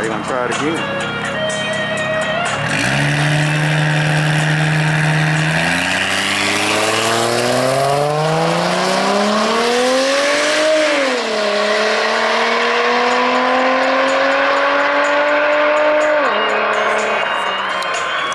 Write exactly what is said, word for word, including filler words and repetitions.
Alright, you're gonna try it again.